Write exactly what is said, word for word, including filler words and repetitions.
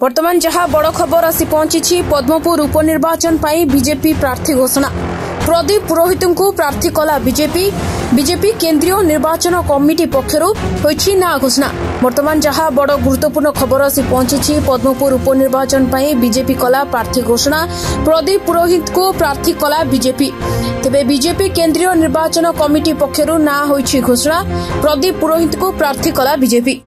बर्तमान जहां बड़ खबर आसी पहुंची पद्मपुर उपनिर्वाचन पाई बीजेपी प्रार्थी घोषणा। प्रदीप पुरोहित को प्रार्थी कला बीजेपी बीजेपी केंद्रीय निर्वाचन कमिटी पक्षरू होइछि ना घोषणा। बर्तमान जहां बड़ गुरुत्वपूर्ण खबर आसी पहुंची पद्मपुर उपनिर्वाचन पाई बीजेपी कला प्रार्थी घोषणा। प्रदीप पुरोहित को प्रार्थी कला बीजेपी, तेबे बीजेपी केंद्रीय निर्वाचन कमिटी पक्षरू ना होइछि घोषणा। प्रदीप पुरोहित को प्रार्थी कला बीजेपी।